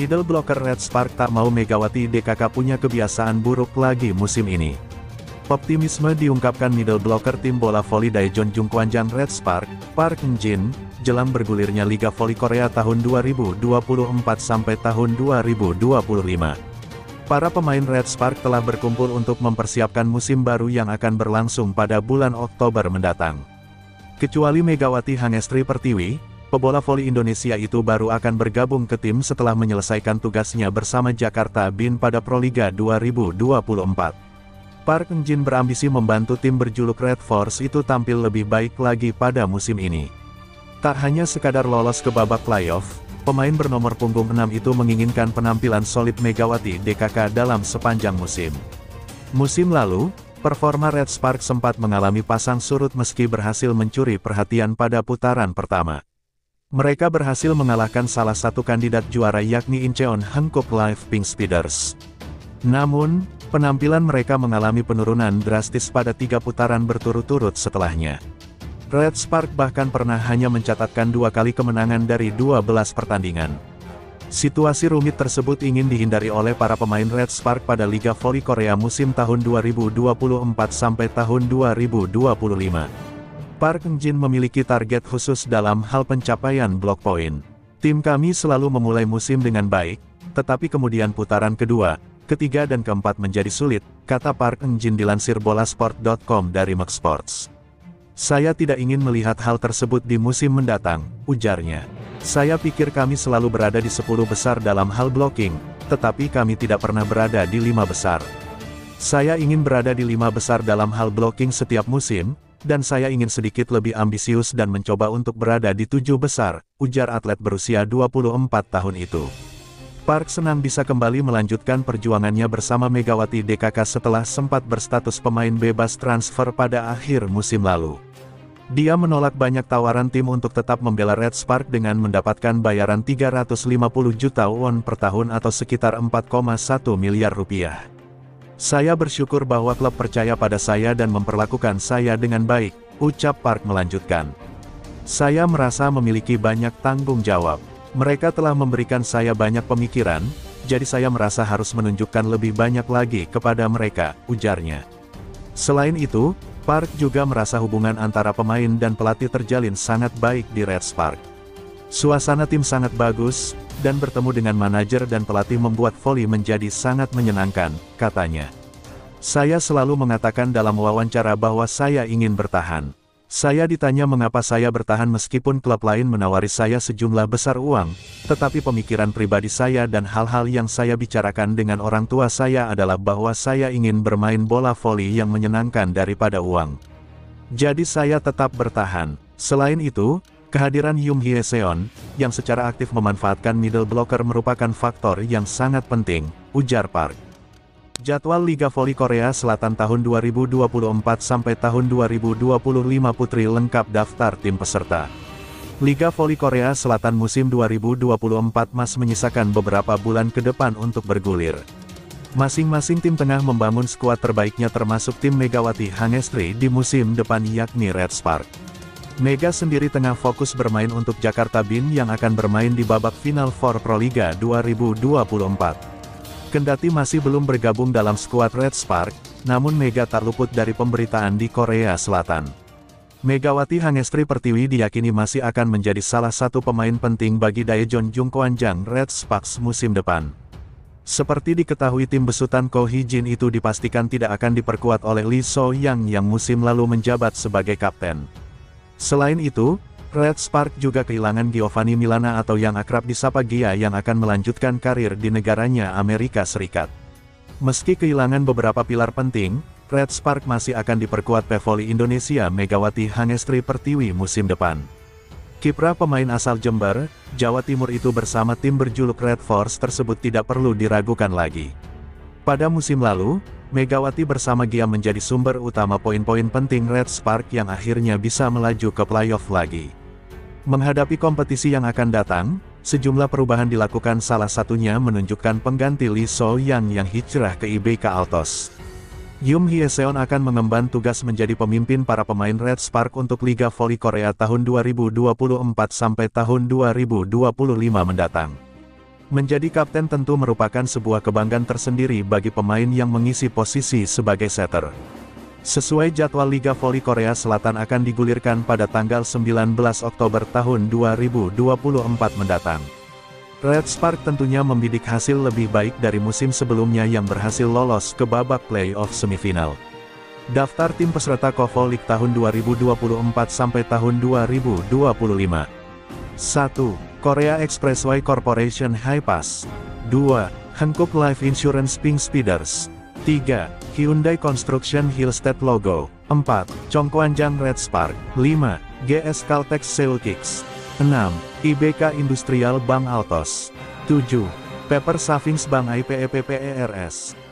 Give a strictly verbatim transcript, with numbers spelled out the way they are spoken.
Middle blocker Red Spark tak mau Megawati D K K punya kebiasaan buruk lagi musim ini. Optimisme diungkapkan middle blocker tim bola voli Daejeon Jungkwanjang Red Spark, Park Eun-jin, jelang bergulirnya Liga Voli Korea tahun dua ribu dua puluh empat sampai tahun dua ribu dua puluh lima. Para pemain Red Spark telah berkumpul untuk mempersiapkan musim baru yang akan berlangsung pada bulan Oktober mendatang. Kecuali Megawati Hangestri Pertiwi, pebola voli Indonesia itu baru akan bergabung ke tim setelah menyelesaikan tugasnya bersama Jakarta Bin pada Proliga dua ribu dua puluh empat. Park Eun-jin berambisi membantu tim berjuluk Red Force itu tampil lebih baik lagi pada musim ini. Tak hanya sekadar lolos ke babak playoff, pemain bernomor punggung enam itu menginginkan penampilan solid Megawati D K K dalam sepanjang musim. Musim lalu, performa Red Spark sempat mengalami pasang surut meski berhasil mencuri perhatian pada putaran pertama. Mereka berhasil mengalahkan salah satu kandidat juara yakni Incheon Hankook Life Pink Spiders. Namun, penampilan mereka mengalami penurunan drastis pada tiga putaran berturut-turut setelahnya. Red Spark bahkan pernah hanya mencatatkan dua kali kemenangan dari dua belas pertandingan. Situasi rumit tersebut ingin dihindari oleh para pemain Red Spark pada Liga Voli Korea musim tahun dua ribu dua puluh empat sampai tahun dua ribu dua puluh lima. Park Eun-jin memiliki target khusus dalam hal pencapaian block point. Tim kami selalu memulai musim dengan baik, tetapi kemudian putaran kedua, ketiga dan keempat menjadi sulit, kata Park Eun-jin dilansir bola sport dot com dari McSports. Saya tidak ingin melihat hal tersebut di musim mendatang, ujarnya. Saya pikir kami selalu berada di sepuluh besar dalam hal blocking, tetapi kami tidak pernah berada di lima besar. Saya ingin berada di lima besar dalam hal blocking setiap musim, dan saya ingin sedikit lebih ambisius dan mencoba untuk berada di tujuh besar, ujar atlet berusia dua puluh empat tahun itu. Park senang bisa kembali melanjutkan perjuangannya bersama Megawati D K K setelah sempat berstatus pemain bebas transfer pada akhir musim lalu. Dia menolak banyak tawaran tim untuk tetap membela Red Spark dengan mendapatkan bayaran tiga ratus lima puluh juta won per tahun atau sekitar empat koma satu miliar rupiah. Saya bersyukur bahwa klub percaya pada saya dan memperlakukan saya dengan baik, ucap Park melanjutkan. Saya merasa memiliki banyak tanggung jawab. Mereka telah memberikan saya banyak pemikiran, jadi saya merasa harus menunjukkan lebih banyak lagi kepada mereka, ujarnya. Selain itu, Park juga merasa hubungan antara pemain dan pelatih terjalin sangat baik di Red Spark. Suasana tim sangat bagus, dan bertemu dengan manajer dan pelatih membuat voli menjadi sangat menyenangkan, katanya. Saya selalu mengatakan dalam wawancara bahwa saya ingin bertahan. Saya ditanya mengapa saya bertahan meskipun klub lain menawari saya sejumlah besar uang, tetapi pemikiran pribadi saya dan hal-hal yang saya bicarakan dengan orang tua saya adalah bahwa saya ingin bermain bola voli yang menyenangkan daripada uang. Jadi saya tetap bertahan. Selain itu, kehadiran Yung Hye Seon, yang secara aktif memanfaatkan middle blocker merupakan faktor yang sangat penting, ujar Park. Jadwal Liga Voli Korea Selatan tahun dua ribu dua puluh empat sampai tahun dua ribu dua puluh lima Putri lengkap daftar tim peserta. Liga Voli Korea Selatan musim dua ribu dua puluh empat masih menyisakan beberapa bulan ke depan untuk bergulir. Masing-masing tim tengah membangun skuad terbaiknya termasuk tim Megawati Hangestri di musim depan yakni Red Spark. Mega sendiri tengah fokus bermain untuk Jakarta Bin yang akan bermain di babak final for Proliga dua ribu dua puluh empat. Kendati masih belum bergabung dalam skuad Red Spark, namun Mega tak luput dari pemberitaan di Korea Selatan. Megawati Hangestri Pertiwi diyakini masih akan menjadi salah satu pemain penting bagi Daejeon Jungkwanjang Red Sparks musim depan. Seperti diketahui tim besutan Ko Hee Jin itu dipastikan tidak akan diperkuat oleh Lee So-yang yang musim lalu menjabat sebagai kapten. Selain itu, Red Spark juga kehilangan Giovanni Milana atau yang akrab disapa Gia yang akan melanjutkan karir di negaranya Amerika Serikat. Meski kehilangan beberapa pilar penting, Red Spark masih akan diperkuat Pevoli Indonesia Megawati Hangestri Pertiwi musim depan. Kiprah pemain asal Jember, Jawa Timur itu bersama tim berjuluk Red Force tersebut tidak perlu diragukan lagi. Pada musim lalu, Megawati bersama Gia menjadi sumber utama poin-poin penting Red Spark yang akhirnya bisa melaju ke playoff lagi. Menghadapi kompetisi yang akan datang, sejumlah perubahan dilakukan salah satunya menunjukkan pengganti Lee So-yang yang hijrah ke I B K Altos. Yeom Hye-seon akan mengemban tugas menjadi pemimpin para pemain Red Spark untuk Liga Voli Korea tahun dua ribu dua puluh empat sampai tahun dua ribu dua puluh lima mendatang. Menjadi kapten tentu merupakan sebuah kebanggaan tersendiri bagi pemain yang mengisi posisi sebagai setter. Sesuai jadwal Liga Voli Korea Selatan akan digulirkan pada tanggal sembilan belas Oktober tahun dua ribu dua puluh empat mendatang. Red Spark tentunya membidik hasil lebih baik dari musim sebelumnya yang berhasil lolos ke babak playoff semifinal. Daftar tim peserta Kovolik tahun dua ribu dua puluh empat sampai tahun dua ribu dua puluh lima. satu. Korea Expressway Corporation Hi Pass. Dua. Hankook Life Insurance Pink Speeders. Tiga. Hyundai Construction Hill State Logo. Empat. Jung Kwanjang Red Spark. Lima. G S Kaltex Sale Kicks. Enam. I B K Industrial Bank Altos. Tujuh. Pepper Savings Bank I P E P P E R S.